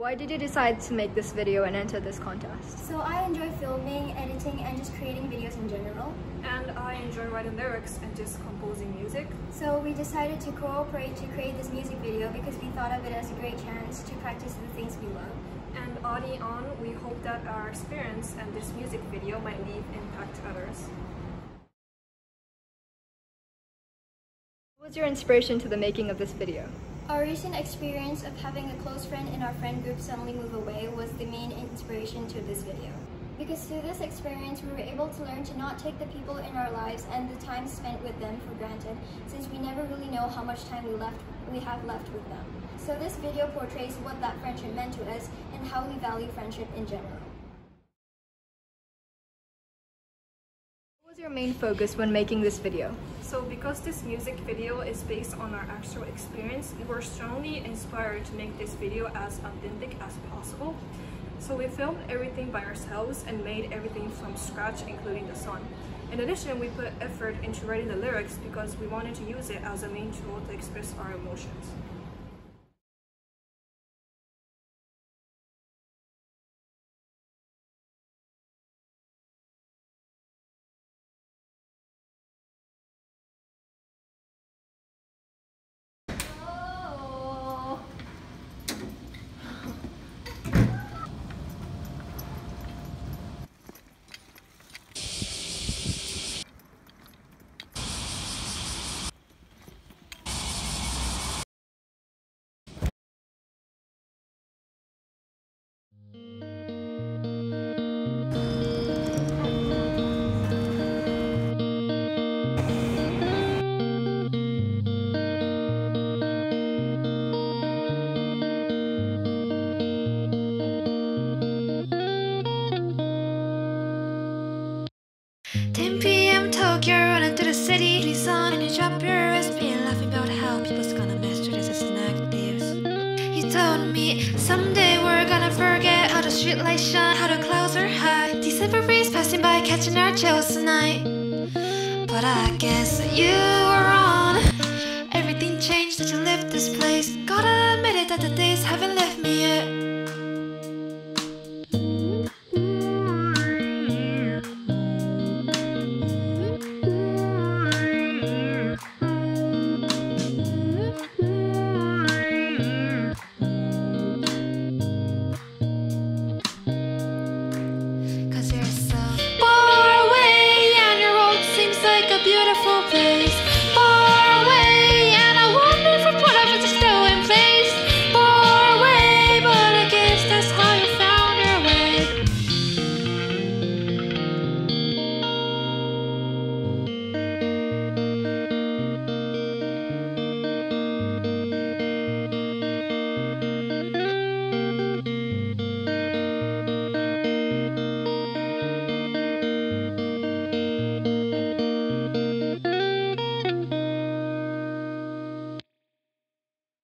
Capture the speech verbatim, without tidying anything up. Why did you decide to make this video and enter this contest? So I enjoy filming, editing, and just creating videos in general. And I enjoy writing lyrics and just composing music. So we decided to cooperate to create this music video because we thought of it as a great chance to practice the things we love. And early on, we hope that our experience and this music video might leave impact to others. What was your inspiration to the making of this video? Our recent experience of having a close friend in our friend group suddenly move away was the main inspiration to this video. Because through this experience, we were able to learn to not take the people in our lives and the time spent with them for granted, since we never really know how much time we left, we have left with them. So this video portrays what that friendship meant to us and how we value friendship in general. What was your main focus when making this video? So because this music video is based on our actual experience, we were strongly inspired to make this video as authentic as possible. So we filmed everything by ourselves and made everything from scratch, including the song. In addition, we put effort into writing the lyrics because we wanted to use it as a main tool to express our emotions. ten p m Tokyo, running through the city. Please on and you drop your wrist, being laughing about how people's gonna master this as negatives. You told me someday we're gonna forget how the street lights shine, how the clouds are high. December breeze passing by, catching our chills tonight. But I guess you were wrong. Everything changed as you left this place. Gotta